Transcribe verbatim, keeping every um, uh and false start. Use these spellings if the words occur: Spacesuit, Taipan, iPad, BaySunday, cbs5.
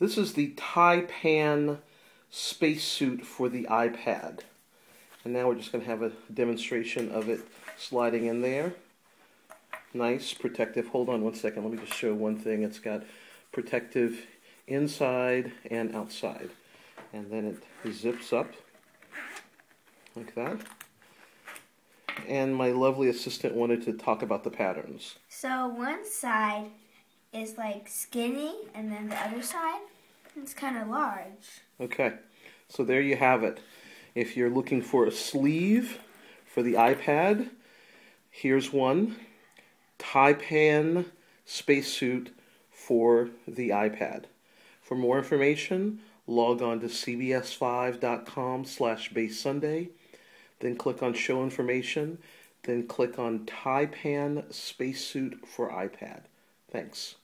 This is the Taipan spacesuit for the iPad. And now we're just going to have a demonstration of it sliding in there. Nice, protective. Hold on one second. Let me just show one thing. It's got protective inside and outside. And then it zips up like that. And my lovely assistant wanted to talk about the patterns. So one side is like skinny, and then the other side is kind of large. Okay, so there you have it. If you're looking for a sleeve for the iPad, here's one. Taipan spacesuit for the iPad. For more information, log on to c b s five dot com slash base sunday, then click on Show Information, then click on Taipan spacesuit for iPad. Thanks.